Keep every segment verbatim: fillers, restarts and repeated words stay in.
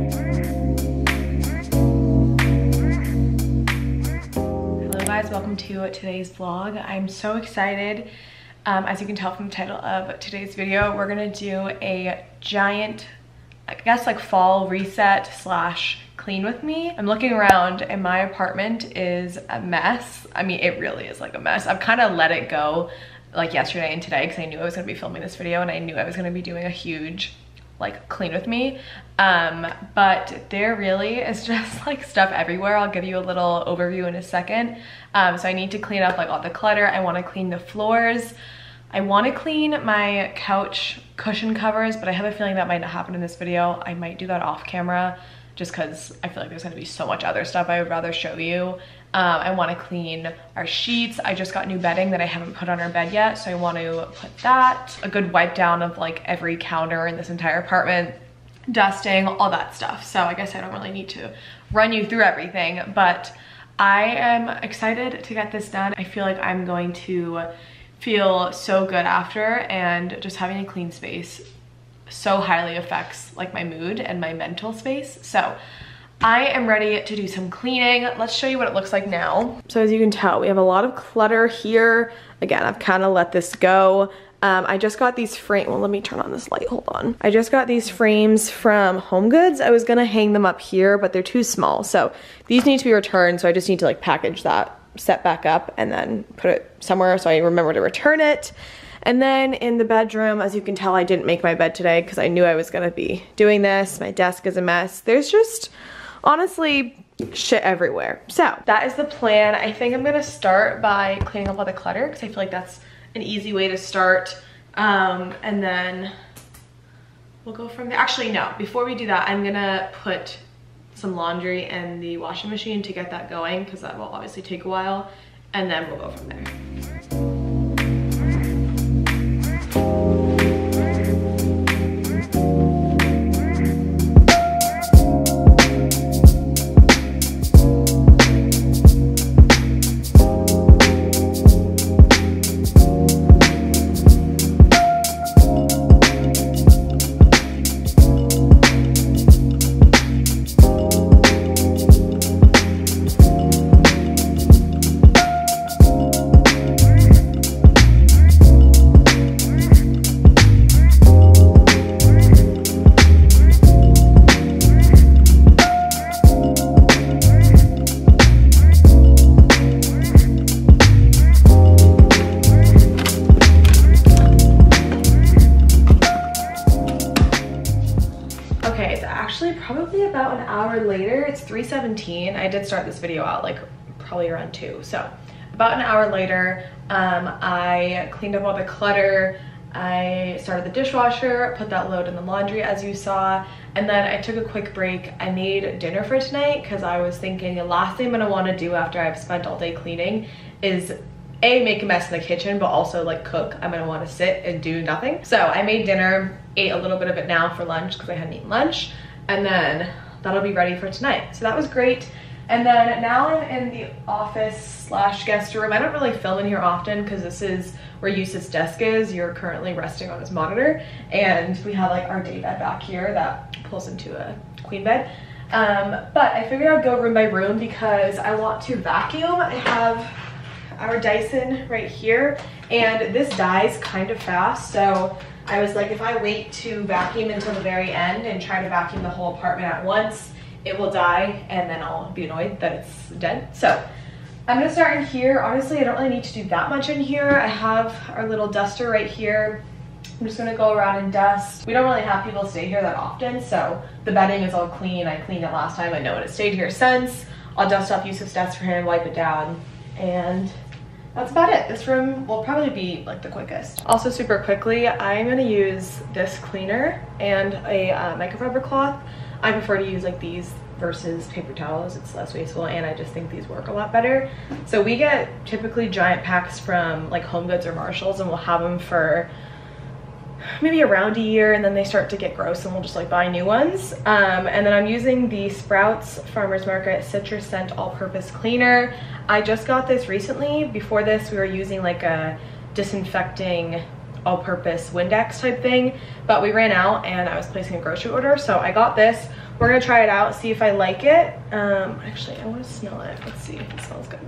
Hello guys, welcome to today's vlog. I'm so excited. Um, as you can tell from the title of today's video, we're gonna do a giant, I guess like fall reset slash clean with me. I'm looking around and my apartment is a mess. I mean, it really is like a mess. I've kind of let it go like yesterday and today because I knew I was gonna be filming this video and I knew I was gonna be doing a huge like clean with me, um but there really is just like stuff everywhere. I'll give you a little overview in a second. Um so I need to clean up like all the clutter. I want to clean the floors, I want to clean my couch cushion covers, but I have a feeling that might not happen in this video. I might do that off camera just because I feel like there's gonna be so much other stuff I would rather show you. um I want to clean our sheets. I just got new bedding that I haven't put on our bed yet, so I want to put that, a good wipe down of like every counter in this entire apartment, dusting, all that stuff. So I guess I don't really need to run you through everything, but I am excited to get this done. I feel like I'm going to feel so good after, and just having a clean space so highly affects like my mood and my mental space. So I am ready to do some cleaning. Let's show you what it looks like now. So as you can tell, we have a lot of clutter here. Again, I've kind of let this go. Um, I just got these frame, well, let me turn on this light, hold on. I just got these frames from HomeGoods. I was gonna hang them up here, but they're too small. So these need to be returned, so I just need to like package that, set back up, and then put it somewhere so I remember to return it. And then in the bedroom, as you can tell, I didn't make my bed today because I knew I was gonna be doing this. My desk is a mess. There's just, honestly, shit everywhere. So that is the plan. I think I'm gonna start by cleaning up all the clutter because I feel like that's an easy way to start. Um, and then we'll go from there. Actually, no, before we do that, I'm gonna put some laundry in the washing machine to get that going because that will obviously take a while. And then we'll go from there. three seventeen. I did start this video out like probably around two, so about an hour later. um I cleaned up all the clutter, I started the dishwasher, put that load in the laundry as you saw, and then I took a quick break. I made dinner for tonight because I was thinking the last thing I'm gonna want to do after I've spent all day cleaning is A, make a mess in the kitchen, but also like cook. I'm gonna want to sit and do nothing, so I made dinner, ate a little bit of it now for lunch because I hadn't eaten lunch, and then that'll be ready for tonight. So that was great. And then now I'm in the office slash guest room. I don't really film in here often because this is where Yusuf's desk is. You're currently resting on his monitor. And we have like our day bed back here that pulls into a queen bed. Um, but I figured I'd go room by room because I want to vacuum. I have our Dyson right here. And this dies kind of fast, so I was like, if I wait to vacuum until the very end and try to vacuum the whole apartment at once, it will die and then I'll be annoyed that it's dead. So I'm gonna start in here. Honestly, I don't really need to do that much in here. I have our little duster right here. I'm just gonna go around and dust. We don't really have people stay here that often, so the bedding is all clean. I cleaned it last time, I know it has stayed here since. I'll dust off Yusuf's desk for him, wipe it down, and that's about it. This room will probably be like the quickest. Also, super quickly, I'm gonna use this cleaner and a uh, microfiber cloth. I prefer to use like these versus paper towels. It's less wasteful, and I just think these work a lot better. So we get typically giant packs from like HomeGoods or Marshalls, and we'll have them for maybe around a year, and then they start to get gross and we'll just like buy new ones. Um, and then I'm using the Sprouts Farmer's Market Citrus Scent All-Purpose Cleaner. I just got this recently. Before this, we were using like a disinfecting all-purpose Windex type thing, but we ran out and I was placing a grocery order, so I got this. We're gonna try it out, see if I like it. Um, actually, I wanna smell it. Let's see if it smells good.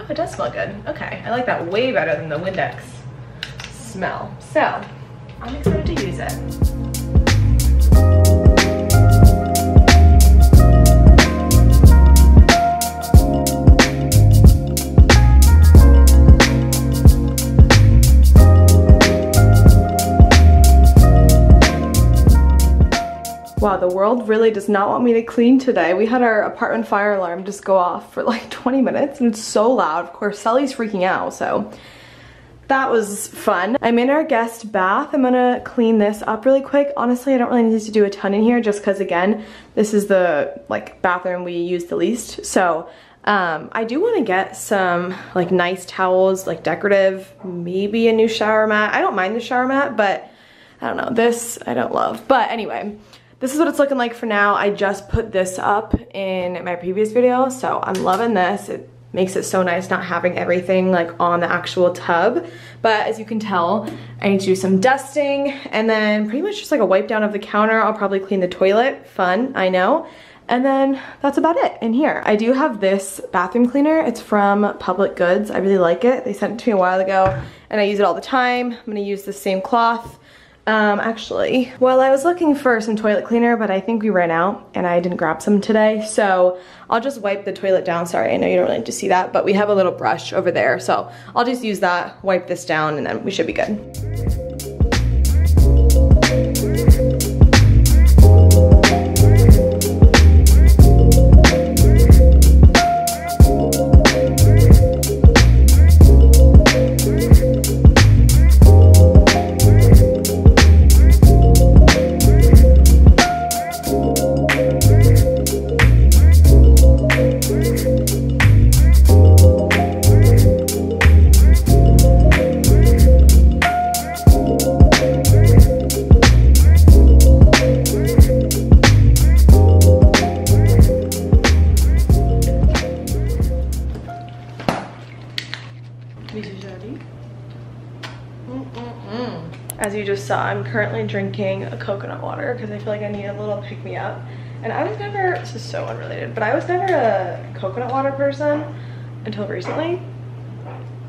Oh, it does smell good. Okay, I like that way better than the Windex smell. So, I'm excited to use it. Wow, the world really does not want me to clean today. We had our apartment fire alarm just go off for like twenty minutes and it's so loud. Of course, Sally's freaking out, so that was fun. I'm in our guest bath. I'm gonna clean this up really quick. Honestly, I don't really need to do a ton in here just because, again, this is the like bathroom we use the least. So um, I do wanna get some like nice towels, like decorative, maybe a new shower mat. I don't mind the shower mat, but I don't know, this I don't love, but anyway. This is what it's looking like for now. I just put this up in my previous video, so I'm loving this. It makes it so nice not having everything like on the actual tub. But as you can tell, I need to do some dusting and then pretty much just like a wipe down of the counter. I'll probably clean the toilet. Fun, I know. And then that's about it in here. I do have this bathroom cleaner. It's from Public Goods. I really like it. They sent it to me a while ago and I use it all the time. I'm gonna use the same cloth. Um, actually, well, I was looking for some toilet cleaner, but I think we ran out and I didn't grab some today. So I'll just wipe the toilet down. Sorry, I know you don't really need to see that, but we have a little brush over there. So I'll just use that, wipe this down, and then we should be good. As you just saw, I'm currently drinking a coconut water because I feel like I need a little pick-me-up. And I was never, this is so unrelated, but I was never a coconut water person until recently.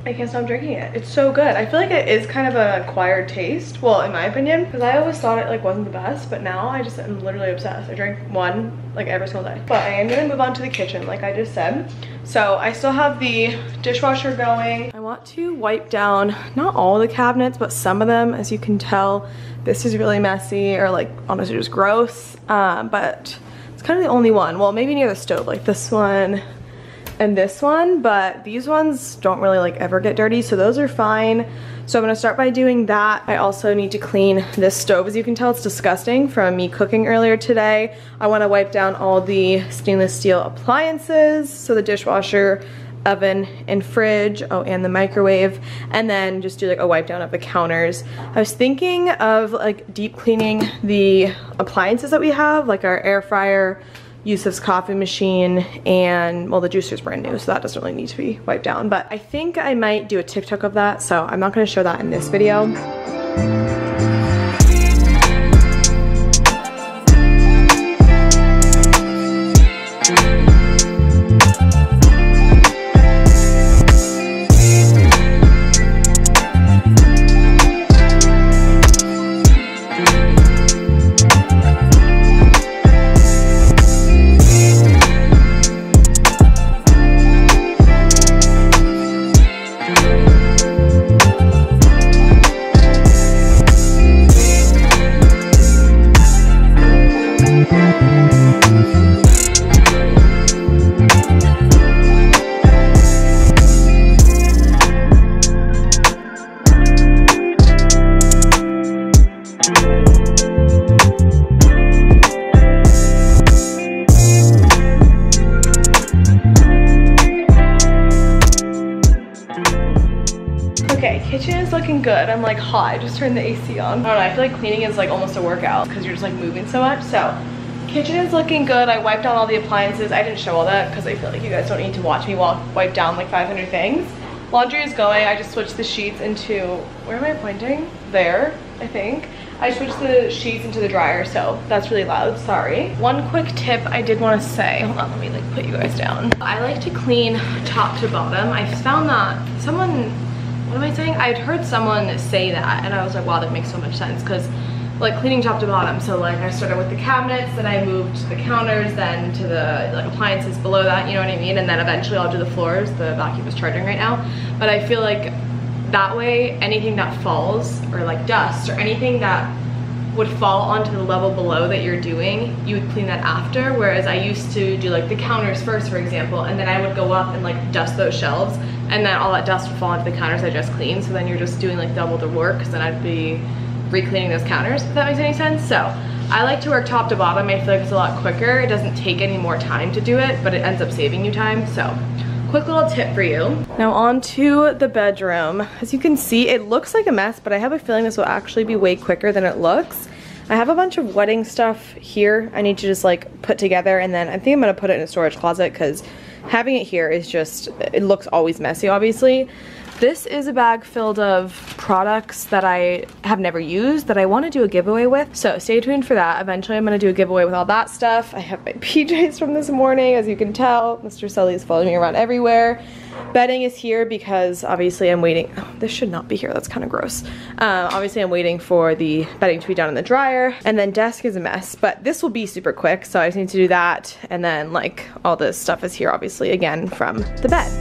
I can't stop drinking it. It's so good. I feel like it is kind of an acquired taste, well, in my opinion, because I always thought it like wasn't the best, but now I just am literally obsessed. I drink one like every single day. But I am gonna move on to the kitchen, like I just said. So I still have the dishwasher going. I want to wipe down not all the cabinets, but some of them. As you can tell, this is really messy or like honestly just gross. Um, but it's kind of the only one. Well, maybe near the stove, like this one. And this one, but these ones don't really like ever get dirty, so those are fine. So I'm gonna start by doing that. I also need to clean this stove. As you can tell, it's disgusting from me cooking earlier today. I wanna wipe down all the stainless steel appliances, so the dishwasher, oven, and fridge, oh, and the microwave, and then just do like a wipe down of the counters. I was thinking of like deep cleaning the appliances that we have, like our air fryer, Yusuf's coffee machine, and well, the juicer's brand new, so that doesn't really need to be wiped down, but I think I might do a TikTok of that, so I'm not gonna show that in this video. Good. I'm like hot. I just turned the A C on. I don't know. I feel like cleaning is like almost a workout because you're just like moving so much. So kitchen is looking good. I wiped down all the appliances. I didn't show all that because I feel like you guys don't need to watch me walk, wipe down like five hundred things. Laundry is going. I just switched the sheets into, where am I pointing? There, I think. I switched the sheets into the dryer, so that's really loud, sorry. One quick tip I did want to say, hold on, let me like put you guys down. I like to clean top to bottom. I found that someone, what am I saying? I'd heard someone say that and I was like, wow, that makes so much sense, because like cleaning top to bottom. So like I started with the cabinets, then I moved to the counters, then to the like appliances below that, you know what I mean? And then eventually I'll do the floors. The vacuum is charging right now. But I feel like that way, anything that falls or like dust or anything that would fall onto the level below that you're doing, you would clean that after. Whereas I used to do like the counters first, for example, and then I would go up and like dust those shelves, and then all that dust would fall onto the counters I just cleaned. So then you're just doing like double the work, because then I'd be re-cleaning those counters, if that makes any sense. So I like to work top to bottom. I feel like it's a lot quicker. It doesn't take any more time to do it, but it ends up saving you time. So quick little tip for you. Now on to the bedroom. As you can see, it looks like a mess, but I have a feeling this will actually be way quicker than it looks. I have a bunch of wedding stuff here I need to just like put together, and then I think I'm gonna put it in a storage closet, because having it here is just, it looks always messy, obviously. This is a bag filled of products that I have never used that I want to do a giveaway with, so stay tuned for that. Eventually I'm going to do a giveaway with all that stuff. I have my P Js from this morning, as you can tell. Mister Sully is following me around everywhere. Bedding is here because obviously I'm waiting. Oh, this should not be here. That's kind of gross. Uh, obviously I'm waiting for the bedding to be done in the dryer. And then desk is a mess, but this will be super quick, so I just need to do that. And then like all this stuff is here, obviously, again, from the bed.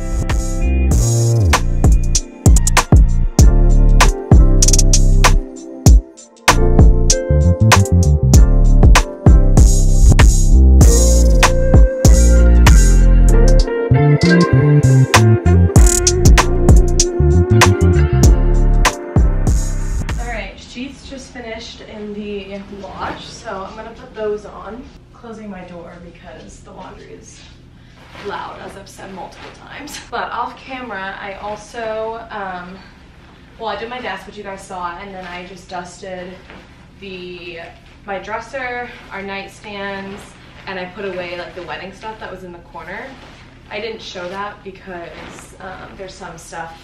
Those on. Closing my door because the laundry is loud, as I've said multiple times. But off camera, I also, um, well, I did my desk, which you guys saw, and then I just dusted the my dresser, our nightstands, and I put away like the wedding stuff that was in the corner. I didn't show that because um, there's some stuff,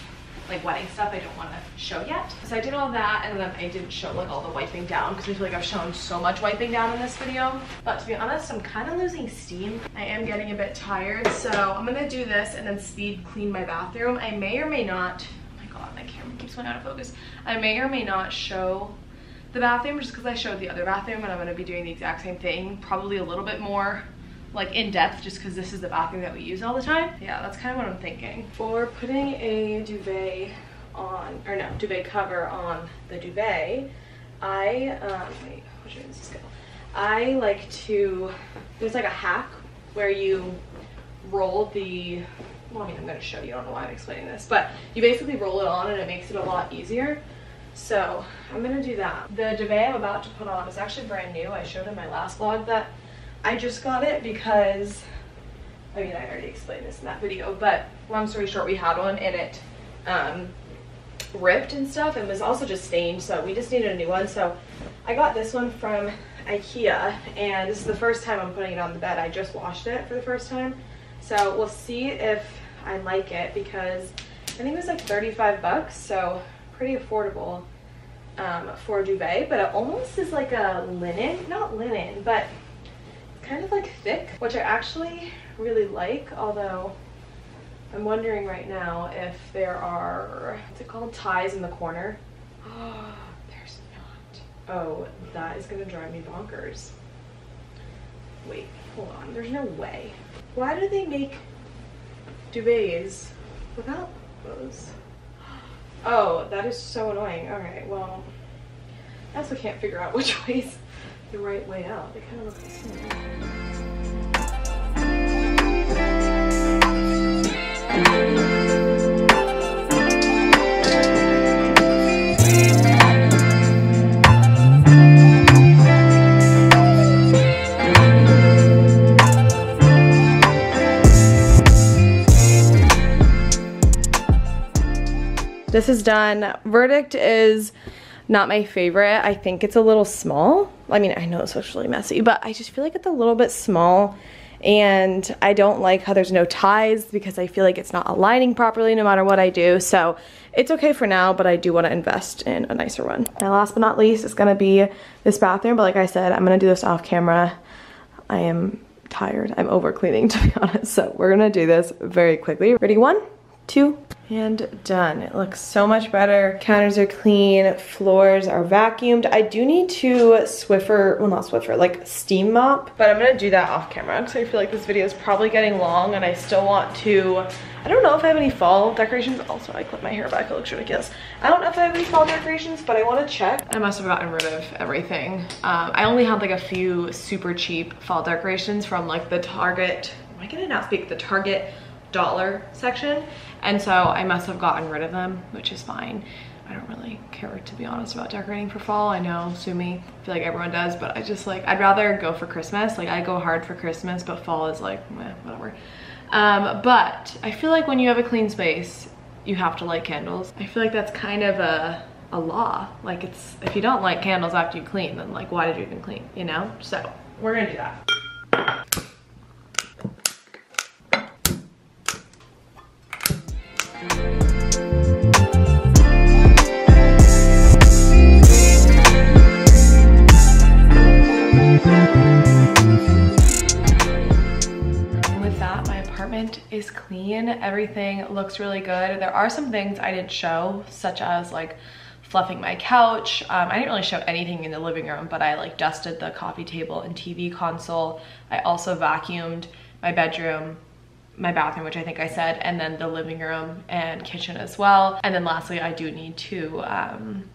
like wedding stuff, I don't want to show yet. So I did all that, and then I didn't show like all the wiping down, because I feel like I've shown so much wiping down in this video. But to be honest, I'm kind of losing steam. I am getting a bit tired, so I'm gonna do this and then speed clean my bathroom. I may or may not, oh my god, my camera keeps going out of focus. I may or may not show the bathroom, just because I showed the other bathroom, and I'm gonna be doing the exact same thing, probably a little bit more like in depth, just because this is the bathroom that we use all the time. Yeah, that's kind of what I'm thinking. For putting a duvet on, or no, duvet cover on the duvet, I, um, wait, which way does this go? I like to, there's like a hack where you roll the, well, I mean, I'm gonna show you, I don't know why I'm explaining this, but you basically roll it on and it makes it a lot easier. So I'm gonna do that. The duvet I'm about to put on is actually brand new. I showed in my last vlog that I just got it because, I mean, I already explained this in that video, but long story short, we had one and it um, ripped and stuff, and was also just stained, so we just needed a new one. So I got this one from IKEA, and this is the first time I'm putting it on the bed. I just washed it for the first time, so we'll see if I like it, because I think it was like thirty-five bucks, so pretty affordable um, for a duvet. But it almost is like a linen, not linen, but kind of like thick, which I actually really like, although I'm wondering right now if there are, what's it called, ties in the corner. Oh, there's not. Oh, that is gonna drive me bonkers. Wait, hold on, there's no way. Why do they make duvets without those? Oh, that is so annoying. All right, well, I also can't figure out which ways the right way out. They kind of look the same. This is done. Verdict is not my favorite. I think it's a little small. I mean, I know it's socially messy, but I just feel like it's a little bit small and I don't like how there's no ties because I feel like it's not aligning properly no matter what I do. So it's okay for now, but I do want to invest in a nicer one. And last but not least, it's gonna be this bathroom, but like I said, I'm gonna do this off camera. I am tired. I'm over cleaning, to be honest, so we're gonna do this very quickly. Ready, one, two, and done. It looks so much better. Counters are clean, floors are vacuumed. I do need to Swiffer, well not Swiffer, like steam mop, but I'm gonna do that off camera because I feel like this video is probably getting long and I still want to, I don't know if I have any fall decorations. Also, I clipped my hair back, it looks ridiculous. I don't know if I have any fall decorations, but I wanna check. I must have gotten rid of everything. Um, I only had like a few super cheap fall decorations from like the Target, am I gonna not speak, the Target dollar section, and so I must have gotten rid of them, which is fine. I don't really care, to be honest, about decorating for fall. I know, sue me, I feel like everyone does, but I just like, I'd rather go for Christmas. Like I go hard for Christmas, but fall is like, meh, whatever. Um, but I feel like when you have a clean space, you have to light candles. I feel like that's kind of a, a law. Like it's, if you don't light candles after you clean, then like, why did you even clean, you know? So we're gonna do that. Is clean, everything looks really good. There are some things I didn't show, such as like fluffing my couch. um, I didn't really show anything in the living room, but I like dusted the coffee table and T V console. I also vacuumed my bedroom, my bathroom, which I think I said, and then the living room and kitchen as well. And then lastly, I do need to um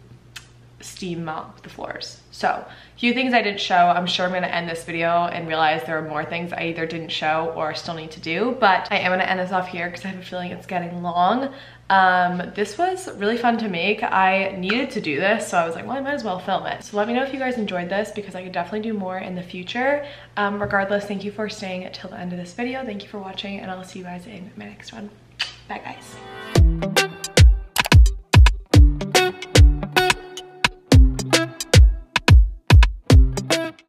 steam mop the floors. So a few things I didn't show. I'm sure I'm gonna end this video and realize there are more things I either didn't show or still need to do, but I am gonna end this off here because I have a feeling it's getting long. Um, this was really fun to make. I needed to do this, so I was like, well, I might as well film it. So let me know if you guys enjoyed this because I could definitely do more in the future. Um, regardless, thank you for staying till the end of this video. Thank you for watching, and I'll see you guys in my next one. Bye guys.